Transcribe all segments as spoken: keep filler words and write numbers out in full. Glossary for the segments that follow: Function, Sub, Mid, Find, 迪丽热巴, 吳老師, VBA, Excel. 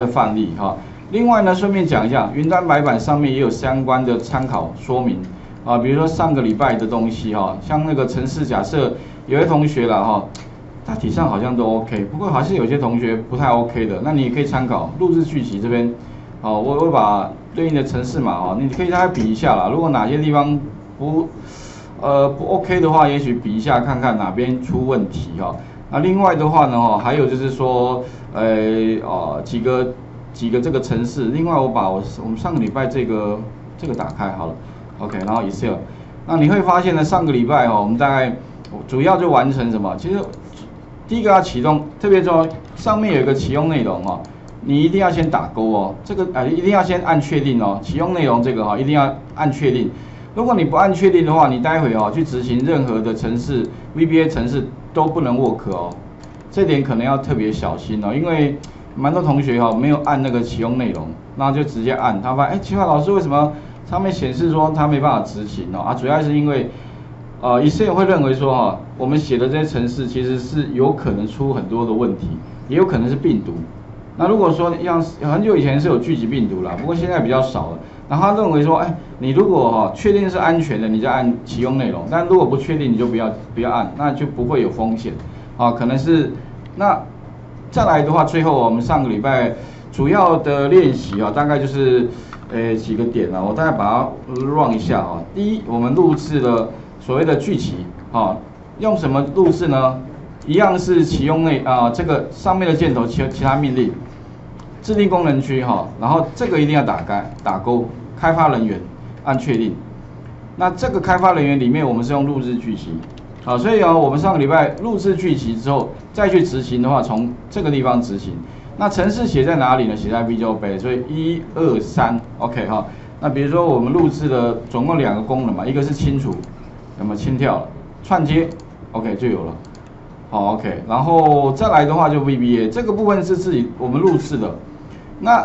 的范例哈。另外呢，顺便讲一下，云端白板上面也有相关的参考说明啊，比如说上个礼拜的东西哈，像那个程式，假设有些同学啦哈，大体上好像都 OK， 不过还是有些同学不太 OK 的，那你也可以参考录制续集这边，哦，我我把对应的程式码哦，你可以大概比一下啦，如果哪些地方不呃不 OK 的话，也许比一下看看哪边出问题哈。 那另外的话呢，哈，还有就是说，呃，哦，几个几个这个程式，另外我把我我们上个礼拜这个这个打开好了 ，OK， 然后 Excel， 那你会发现呢，上个礼拜哈，我们大概主要就完成什么？其实第一个要启动，特别说上面有一个启用内容哈，你一定要先打勾哦，这个呃一定要先按确定哦，启用内容这个哈一定要按确定，如果你不按确定的话，你待会哦去执行任何的程式 V B A 程式。 都不能 work 哦，这点可能要特别小心哦，因为蛮多同学哈、哦、没有按那个启用内容，那就直接按，他发现哎奇怪老师为什么上面显示说他没办法执行哦啊，主要是因为呃一些人会认为说哈、哦、我们写的这些程式其实是有可能出很多的问题，也有可能是病毒。那如果说像很久以前是有聚集病毒啦，不过现在比较少了。然后他认为说哎你如果哈、哦、确定是安全的，你再按启用内容，但如果不确定你就不要不要按，那就不会有风险啊、哦，可能是那再来的话，最后我们上个礼拜主要的练习啊、哦，大概就是呃几个点啊，我大概把它 run 一下啊、哦。第一，我们录制了所谓的聚集啊、哦，用什么录制呢？一样是启用内啊、呃、这个上面的箭头其其他命令。 制定功能区哈，然后这个一定要打开打勾，开发人员按确定。那这个开发人员里面，我们是用录制句集，好，所以啊、哦，我们上个礼拜录制句集之后，再去执行的话，从这个地方执行。那程式写在哪里呢？写在 V B A 杯，所以一二三 ，OK 哈。那比如说我们录制了总共两个功能嘛，一个是清除，那么清掉了，串接 ，OK 就有了。好 ，OK， 然后再来的话就 V B A 这个部分是自己我们录制的。 那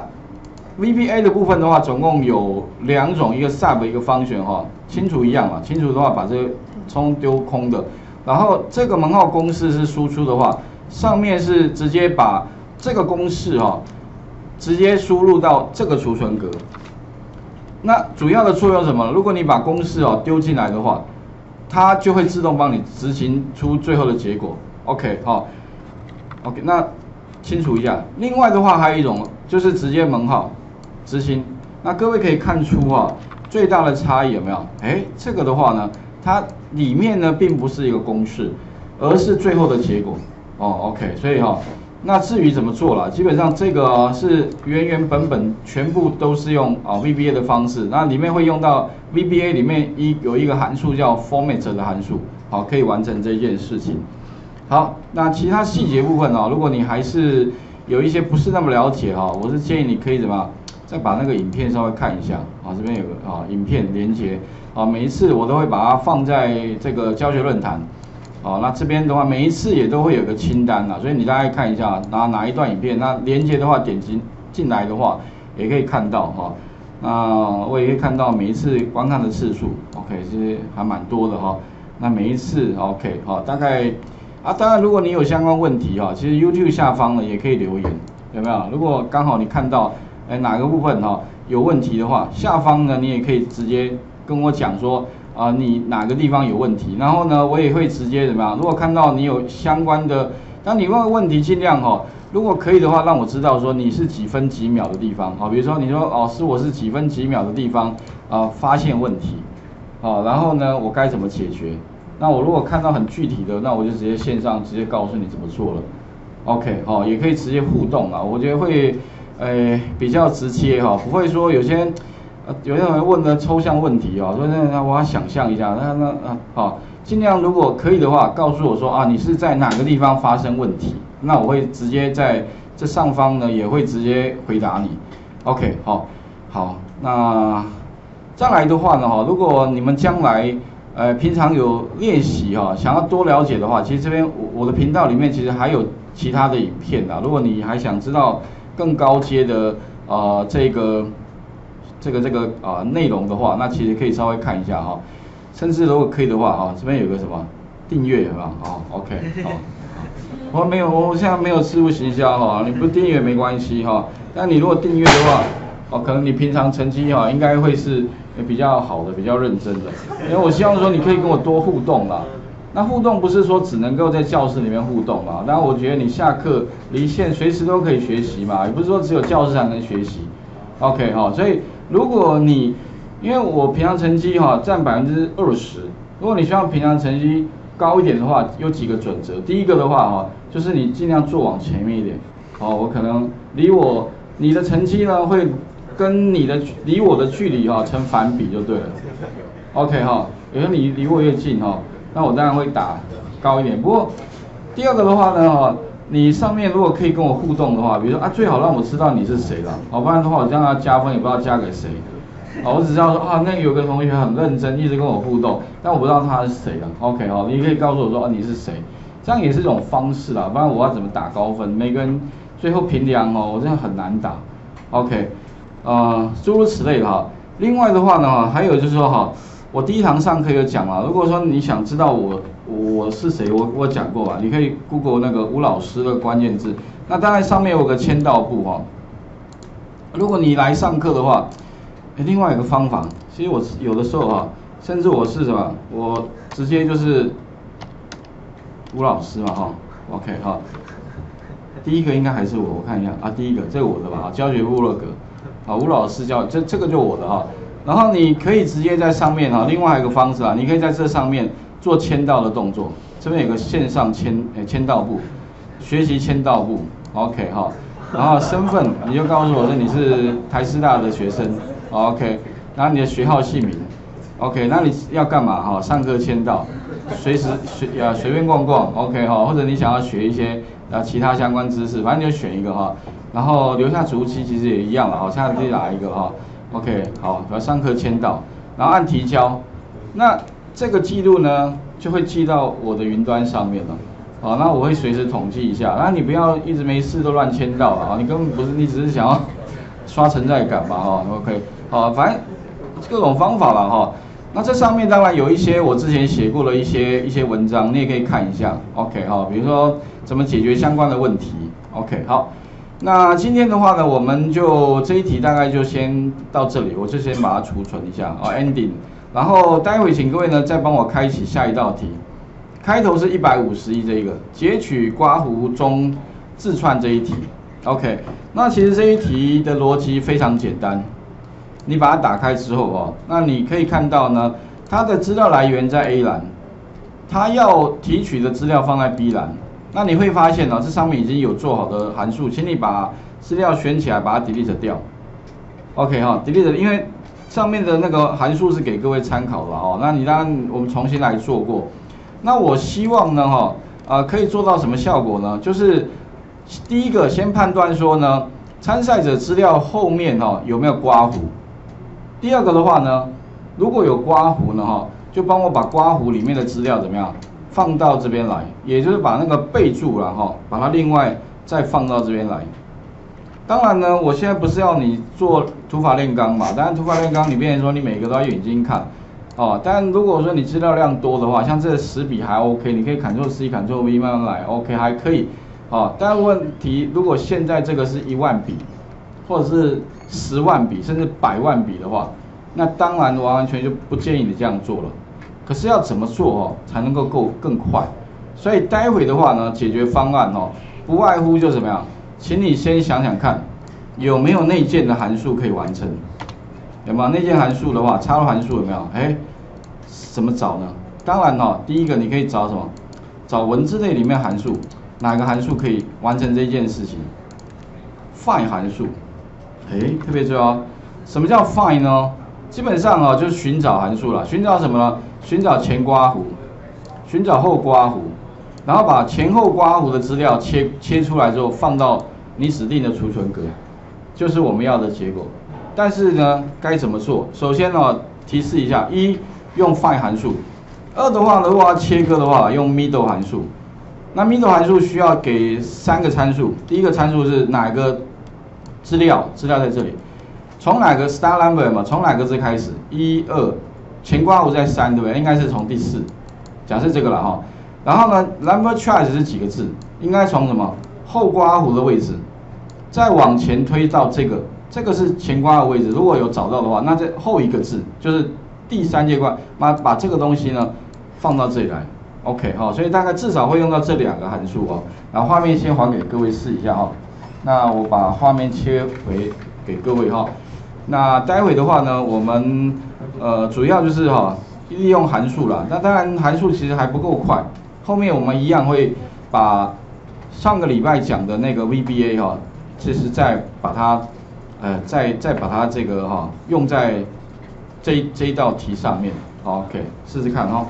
V B A 的部分的话，总共有两种，一个 Sub 一个 Function 哈，清除一样嘛。清除的话，把这个冲丢空的。然后这个门号公式是输出的话，上面是直接把这个公式哈、哦，直接输入到这个储存格。那主要的作用什么？如果你把公式哦丢进来的话，它就会自动帮你执行出最后的结果。OK 好、哦、，OK 那清除一下。另外的话，还有一种。 就是直接门号执行，那各位可以看出啊，最大的差异有没有？哎，这个的话呢，它里面呢并不是一个公式，而是最后的结果哦。OK， 所以哈、哦，那至于怎么做啦，基本上这个、哦、是原原本本全部都是用啊、哦、V B A 的方式，那里面会用到 V B A 里面一有一个函数叫 format 的函数，好、哦，可以完成这件事情。好，那其他细节部分啊、哦，如果你还是 有一些不是那么了解哈，我是建议你可以怎么再把那个影片稍微看一下啊，这边有个啊影片连结啊，每一次我都会把它放在这个教学论坛，哦，那这边的话每一次也都会有个清单啦，所以你大概看一下哪哪一段影片，那连结的话点击进来的话也可以看到哈，那我也可以看到每一次观看的次数 ，OK， 其实还蛮多的哈，那每一次 OK 好，大概。 啊，当然，如果你有相关问题哈、哦，其实 YouTube 下方呢也可以留言，有没有？如果刚好你看到，哎哪个部分哈、哦、有问题的话，下方呢你也可以直接跟我讲说啊、呃、你哪个地方有问题，然后呢我也会直接怎么样？如果看到你有相关的，当你问问题尽量哈、哦，如果可以的话让我知道说你是几分几秒的地方，好、哦，比如说你说老师、哦、我是几分几秒的地方啊、呃、发现问题，好、哦，然后呢我该怎么解决？ 那我如果看到很具体的，那我就直接线上直接告诉你怎么做了 ，OK 好、哦，也可以直接互动啊，我觉得会，呃，比较直接哈、哦，不会说有些，呃，有些人问的抽象问题啊、哦，说那我要想象一下，那那啊好，尽量如果可以的话，告诉我说啊你是在哪个地方发生问题，那我会直接在这上方呢也会直接回答你 ，OK 好、哦，好，那再来的话呢哈，如果你们将来 呃，平常有练习哈、哦，想要多了解的话，其实这边我我的频道里面其实还有其他的影片啊。如果你还想知道更高阶的呃这个这个这个啊、呃、内容的话，那其实可以稍微看一下哈、哦。甚至如果可以的话哈、哦，这边有个什么订阅有没有？哦 ，OK， 好。我没有，我现在没有事务行销哈，你不订阅没关系哈。但你如果订阅的话，哦，可能你平常成绩哈应该会是比较好的，比较认真的。因为我希望说你可以跟我多互动啦。那互动不是说只能够在教室里面互动啦，当然我觉得你下课离线随时都可以学习嘛，也不是说只有教室才能学习。OK 哈，所以如果你因为我平常成绩哈占百分之二十，如果你希望平常成绩高一点的话，有几个准则。第一个的话哈，就是你尽量坐往前面一点。哦，我可能离我你的成绩呢会跟你的离我的距离哈成反比就对了。OK 哈，有时候你离我越近哈，那我当然会打高一点。不过第二个的话呢哈，你上面如果可以跟我互动的话，比如说啊最好让我知道你是谁了，哦不然的话我这样要加分也不知道加给谁。哦，我只知道说啊，那有个同学很认真，一直跟我互动，但我不知道他是谁了。OK 哦，你可以告诉我说啊你是谁，这样也是一种方式啦。不然我要怎么打高分？每个人最后评量哦，我真的很难打。OK， 呃，诸如此类的哈。另外的话呢，还有就是说哈，我第一堂上课有讲了，如果说你想知道我我是谁，我我讲过吧，你可以 Google 那个吴老师的关键字。那当然上面有个签到簿哈。如果你来上课的话。另外一个方法，其实我有的时候哈，甚至我是什么，我直接就是吴老师嘛哈 ，OK 哈。第一个应该还是我，我看一下啊，第一个这个我的吧，教学部落格，啊吴老师教，这这个就我的哈。然后你可以直接在上面哈，另外一个方式啊，你可以在这上面做签到的动作，这边有个线上签诶签到簿，学习签到簿 ，OK 哈。然后身份你就告诉我说你是台师大的学生。OK， 然后你的学号姓名 ，OK， 那你要干嘛哈？上课签到，随时随呃、啊、随便逛逛 ，OK 哈，或者你想要学一些呃、啊、其他相关知识，反正你就选一个哈。然后留下足迹其实也一样了，好，下次自己打一个哈 ，OK， 好，把上课签到，然后按提交，那这个记录呢就会记到我的云端上面了，好，那我会随时统计一下，那你不要一直没事都乱签到了啊，你根本不是，你只是想要刷存在感吧哈 ，OK。好，反正各种方法了哈。那这上面当然有一些我之前写过的一些一些文章，你也可以看一下。OK 哈，比如说怎么解决相关的问题。OK 好，那今天的话呢，我们就这一题大概就先到这里，我就先把它储存一下啊 ，ending。然后待会请各位呢再帮我开启下一道题。开头是一百五十一这一个截取刮胡中字串这一题。OK， 那其实这一题的逻辑非常简单。你把它打开之后哦，那你可以看到呢，它的资料来源在 A 栏，它要提取的资料放在 B 栏。那你会发现呢、哦，这上面已经有做好的函数，请你把资料选起来，把它 delete 掉。OK 哈、哦、，delete 因为上面的那个函数是给各位参考的哦。那你当然我们重新来做过。那我希望呢哈、哦，呃，可以做到什么效果呢？就是第一个先判断说呢，参赛者资料后面哈、哦、有没有刮胡。第二个的话呢，如果有刮胡呢哈，就帮我把刮胡里面的资料怎么样放到这边来，也就是把那个备注了哈，把它另外再放到这边来。当然呢，我现在不是要你做土法炼钢嘛，当然土法炼钢里面说你每个都要眼睛看哦，但如果说你资料量多的话，像这十笔还 OK， 你可以 Ctrl+C Ctrl+V 慢慢来 ，OK 还可以哦。但问题如果现在这个是一万笔，或者是十万笔甚至百万笔的话，那当然完完全全就不建议你这样做了。可是要怎么做哦才能够够更快？所以待会的话呢，解决方案哦，不外乎就怎么样，请你先想想看，有没有内建的函数可以完成？有没有内建函数的话，插入函数有没有？哎，怎么找呢？当然哦，第一个你可以找什么？找文字类里面函数，哪个函数可以完成这件事情 ？find 函数。哎，特别重要。什么叫 find 呢？基本上啊、哦，就是寻找函数了。寻找什么呢？寻找前刮弧，寻找后刮弧，然后把前后刮弧的资料切切出来之后，放到你指定的储存格，就是我们要的结果。但是呢，该怎么做？首先呢、哦，提示一下：一，用 find 函数；二的话呢，如果要切割的话，用 mid 函数。那 mid 函数需要给三个参数，第一个参数是哪个？资料，资料在这里，从哪个 star number 嘛？从哪个字开始？一、二，前括弧在三，对不对？应该是从第四，假设这个了哈。然后呢 ，number charge 是几个字？应该从什么后刮弧的位置，再往前推到这个，这个是前刮的位置。如果有找到的话，那这后一个字就是第三阶段，把把这个东西呢放到这里来。OK 哈、哦，所以大概至少会用到这两个函数哦。然后画面先还给各位试一下哈、哦。那我把画面切回给各位哈、哦。那待会的话呢，我们呃主要就是哈、哦、利用函数啦。那当然函数其实还不够快。 后面我们一样会把上个礼拜讲的那个 V B A 哈、哦，其实再把它，呃，再再把它这个哈、哦、用在这这一道题上面。OK， 试试看哈、哦。